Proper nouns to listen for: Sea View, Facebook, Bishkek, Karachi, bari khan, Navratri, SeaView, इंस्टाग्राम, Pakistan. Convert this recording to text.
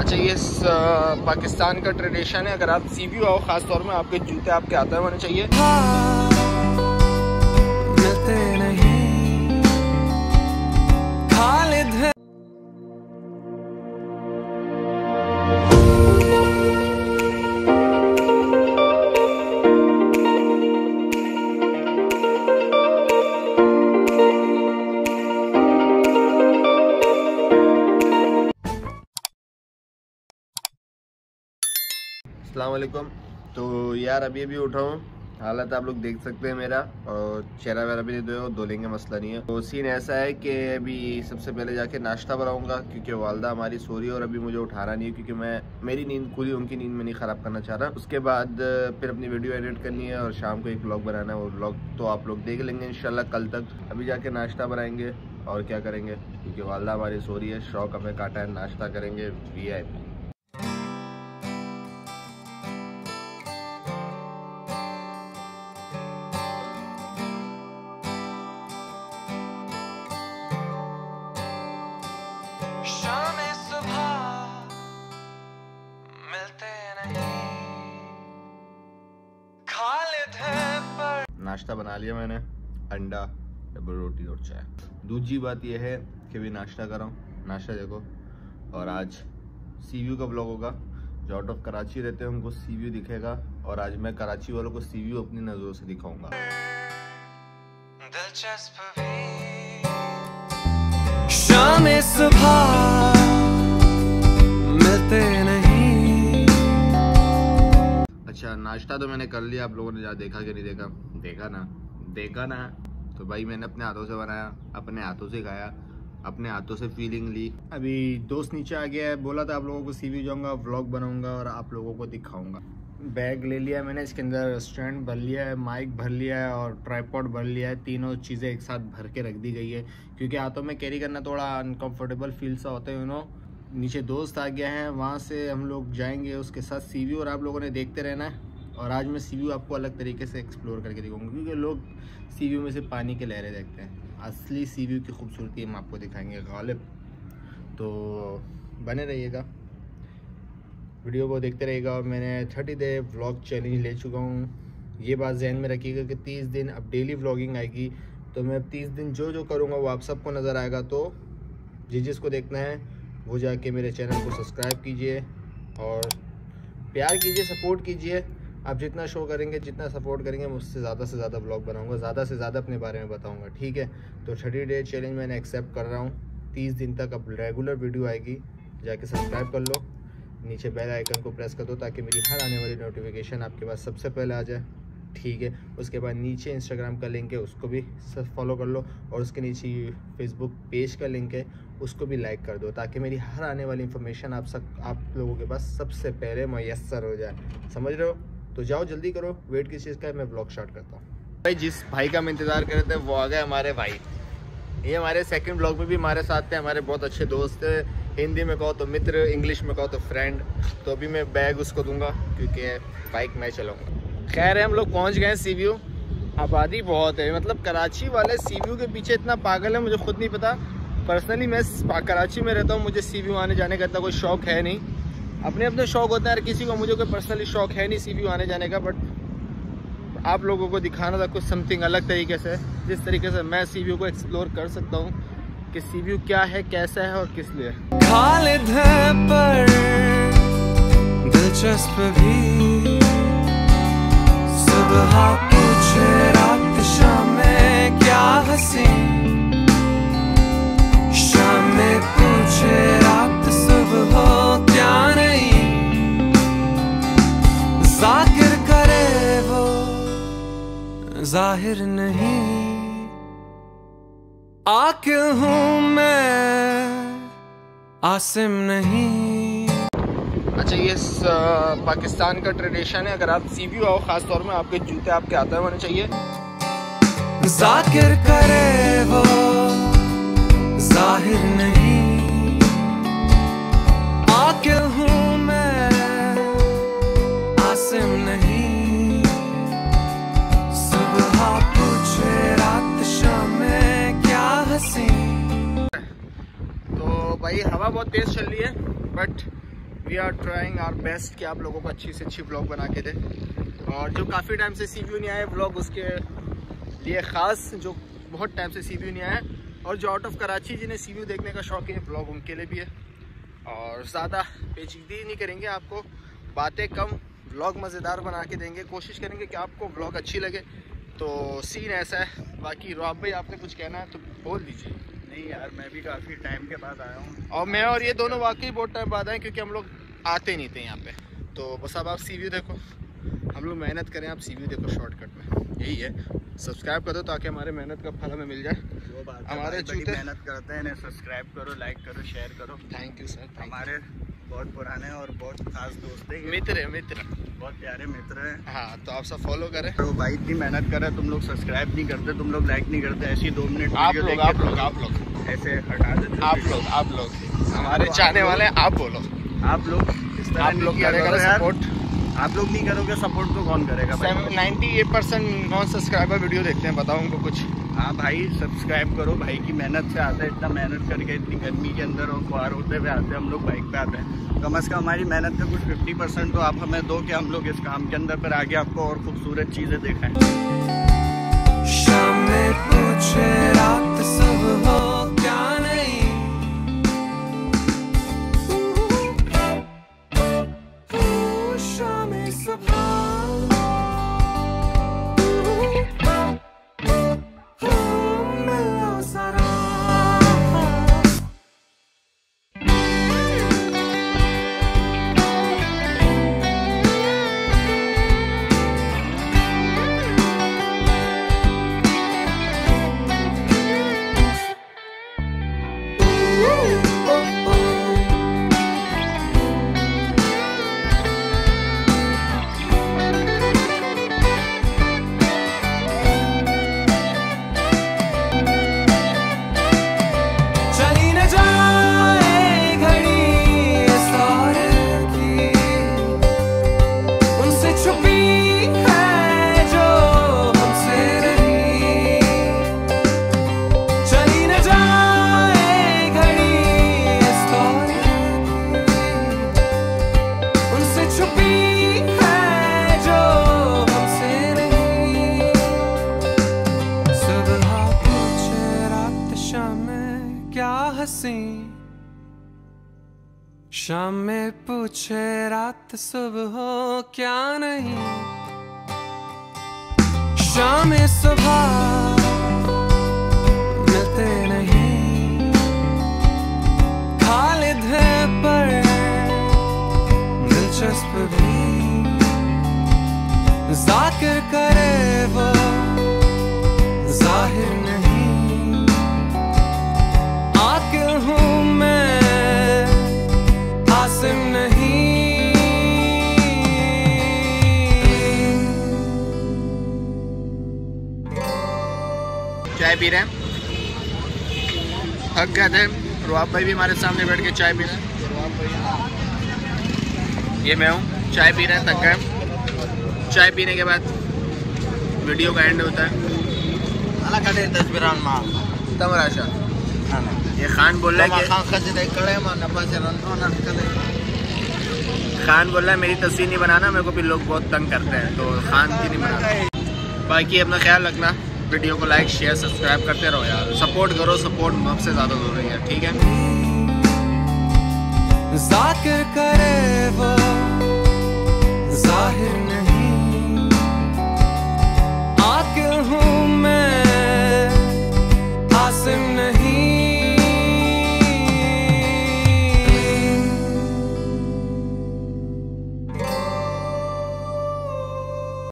अच्छा ये पाकिस्तान का ट्रेडिशन है, अगर आप सी व्यू आओ खास तौर में आपके जूते आपके आता होने चाहिए। अस्सलामुअलैकुम। तो यार अभी उठा हूँ, हालत आप लोग देख सकते हैं मेरा, और चेहरा वगैरह भी नहीं धोया, धो लेंगे मसला नहीं है। तो सीन ऐसा है कि अभी सबसे पहले जाके नाश्ता बनाऊंगा क्योंकि वालदा हमारी सो रही है और अभी मुझे उठाना नहीं है क्योंकि मेरी नींद खुली, उनकी नींद में नहीं ख़राब करना चाह रहा। उसके बाद फिर अपनी वीडियो एडिट करनी है और शाम को एक व्लॉग बनाना है, वो व्लॉग तो आप लोग देख लेंगे इंशाल्लाह कल तक। अभी जाके नाश्ता बनाएंगे और क्या करेंगे क्योंकि वालदा हमारी सो रही है, शौक हमें काटा है, नाश्ता करेंगे VIP। नाश्ता बना लिया मैंने, अंडा डबल रोटी और चाय। दूसरी बात यह है कि भी नाश्ता कर रहा हूँ, नाश्ता देखो। और आज SeaView का व्लॉग होगा, जो आउट ऑफ कराची रहते हैं उनको SeaView दिखेगा और आज मैं कराची वालों को SeaView अपनी नज़रों से दिखाऊंगा। शाम सुबह मिलते नहीं। अच्छा नाश्ता तो मैंने कर लिया, आप लोगों ने जा देखा कि नहीं देखा, देखा ना। तो भाई मैंने अपने हाथों से बनाया, अपने हाथों से खाया, अपने हाथों से फीलिंग ली। अभी दोस्त नीचे आ गया है, बोला था आप लोगों को SeaView जाऊंगा, व्लॉग बनाऊंगा और आप लोगों को दिखाऊंगा। बैग ले लिया मैंने, इसके अंदर स्टैंड भर लिया है, माइक भर लिया है और ट्राइपॉड भर लिया है। तीनों चीज़ें एक साथ भर के रख दी गई है क्योंकि हाथों में कैरी करना थोड़ा अनकम्फर्टेबल फील सा होता है, यू नो। नीचे दोस्त आ गया है, वहाँ से हम लोग जाएंगे उसके साथ SeaView और आप लोगों ने देखते रहना है। और आज मैं SeaView आपको अलग तरीके से एक्सप्लोर करके दिखाऊंगा क्योंकि लोग SeaView में से पानी के लहरें देखते हैं, असली SeaView की खूबसूरती हम आपको दिखाएंगे गालिब। तो बने रहिएगा, वीडियो को देखते रहिएगा। और मैंने 30 डे व्लॉग चैलेंज ले चुका हूँ, ये बात जहन में रखिएगा कि 30 दिन अब डेली व्लॉगिंग आएगी, तो मैं 30 दिन जो करूँगा वो आप सबको नज़र आएगा। तो जिसको देखना है वो जाके मेरे चैनल को सब्सक्राइब कीजिए और प्यार कीजिए, सपोर्ट कीजिए। आप जितना शो करेंगे, जितना सपोर्ट करेंगे, मैं उससे ज़्यादा से ज़्यादा ब्लॉग बनाऊंगा, ज़्यादा से ज़्यादा अपने बारे में बताऊंगा, ठीक है। तो 30 डे चैलेंज मैंने एक्सेप्ट कर रहा हूँ, 30 दिन तक अब रेगुलर वीडियो आएगी, जाके सब्सक्राइब कर लो, नीचे बेल आइकन को प्रेस कर दो ताकि मेरी हर आने वाली नोटिफिकेशन आपके पास सबसे पहले आ जाए, ठीक है। उसके बाद नीचे इंस्टाग्राम का लिंक है, उसको भी फॉलो कर लो और उसके नीचे फेसबुक पेज का लिंक है, उसको भी लाइक कर दो ताकि मेरी हर आने वाली इंफॉर्मेशन आप लोगों के पास सबसे पहले मैसर हो जाए, समझ रहे हो। तो जाओ जल्दी करो, वेट किस चीज़ का है, मैं ब्लॉग स्टार्ट करता हूँ। भाई जिस भाई का हम इंतज़ार कर रहे थे वो आ गए, हमारे भाई। ये हमारे सेकंड ब्लॉग में भी हमारे साथ थे, हमारे बहुत अच्छे दोस्त थे, हिंदी में कहो तो मित्र, इंग्लिश में कहो तो फ्रेंड। तो अभी मैं बैग उसको दूंगा क्योंकि बाइक मैं चलाऊँगा। खैर है, हम लोग पहुँच गए SeaView। आबादी बहुत है, मतलब कराची वाले SeaView के पीछे इतना पागल है, मुझे खुद नहीं पता। पर्सनली मैं कराची में रहता हूँ, मुझे SeaView आने जाने का इतना कोई शौक़ है नहीं, अपने अपने शौक़ होते हैं हर किसी को, मुझे कोई पर्सनली शौक़ है नहीं SeaView आने जाने का, बट आप लोगों को दिखाना था कुछ समथिंग अलग तरीके से, जिस तरीके से मैं SeaView को एक्सप्लोर कर सकता हूँ कि SeaView क्या है, कैसा है और किस लिए। खालिद है पर दिलचस्प भी, सुबह पूछे रात शाम में क्या हंसी, शाम में पूछे रात सुबह क्या नहीं, जाकिर करे वो जाहिर नहीं, आके हूँ मैं आसिम नहीं। अच्छा ये पाकिस्तान का ट्रेडिशन है, अगर आप SeaView आओ खास तौर में आपके जूते आपके आता होने चाहिए, जाकिर करे वो जाहिर नहीं, आके हूँ मैं आसिम नहीं, सुबह पूछे रात शाम में क्या हंसी। भाई हवा बहुत तेज़ चल रही है, but we are trying our best कि आप लोगों को अच्छी से अच्छी व्लॉग बना के दें। और जो काफ़ी टाइम से SeaView नहीं आए व्लॉग उसके लिए ख़ास, जो बहुत टाइम से SeaView नहीं आए और जो आउट ऑफ कराची जिन्हें SeaView देखने का शौक़ है व्लॉग उनके लिए भी है। और ज़्यादा पेचीदगी नहीं करेंगे, आपको बातें कम व्लॉग मज़ेदार बना के देंगे, कोशिश करेंगे कि आपको व्लॉग अच्छी लगे। तो सीन ऐसा है। बाकी रॉब भाई आपने कुछ कहना है तो बोल दीजिए। नहीं यार, मैं भी काफ़ी टाइम के बाद आया हूँ और मैं और ये दोनों वाकई बहुत टाइम बाद आए क्योंकि हम लोग आते नहीं थे यहाँ पे। तो बस अब आप SeaView देखो, हम लोग मेहनत करें, आप SeaView देखो शॉर्टकट में, यही है। सब्सक्राइब कर दो ताकि हमारे मेहनत का फल हमें मिल जाए। वो बात हमारे मेहनत करते हैं, सब्सक्राइब करो, लाइक करो, शेयर करो। थैंक यू सर, हमारे बहुत पुराने और बहुत खास दोस्त हैं, मित्र बहुत प्यारे मित्र हैं। हाँ, तो आप सब फॉलो करें। तो भाई इतनी मेहनत कर रहे हैं, तुम लोग सब्सक्राइब नहीं करते, तुम लोग लाइक नहीं करते, ऐसी 2 मिनट आप लोग ऐसे हटा देते। आप लोग हमारे चाहने वाले, आप बोलो, आप लोग नहीं करोगे सपोर्ट तो कौन करेगा। 98% नॉन सब्सक्राइबर वीडियो देखते हैं, बताओ उनको कुछ। हाँ भाई, सब्सक्राइब करो, भाई की मेहनत से आते हैं, इतना मेहनत करके इतनी गर्मी के अंदर और ख्वार होते हुए आते हैं, हम लोग बाइक पे आते हैं। कम से कम हमारी मेहनत का कुछ 50% तो आप हमें दो कि हम लोग इस काम के अंदर पर आगे आपको और खूबसूरत चीज़ें दिखाएं। शाम में पूछे रात सुबह हो क्या नहीं, शाम में सुबह मिलते नहीं। खालिद है पर दिलचस्प भी, जाकिर करे वो जाहिर नहीं। आकिल हूँ मैं चाय पी रहे हैं, थक गए थे। रुआब भाई भी हमारे सामने बैठ के चाय पी रहे हैं, ये मैं हूँ, चाय पी रहे हैं, थक गए। चाय पीने के बाद वीडियो का एंड होता है। तमराशा ये खान बोल रहा है, मेरी तस्वीर नहीं बनाना, मेरे को भी लोग बहुत तंग करते हैं, तो खान की नहीं बनाना। बाकी अपना ख्याल रखना, वीडियो को लाइक शेयर सब्सक्राइब करते रहो यार, सपोर्ट करो, सपोर्ट आपसे ज़्यादा ज़रूरी है, ठीक है।